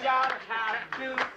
John, how to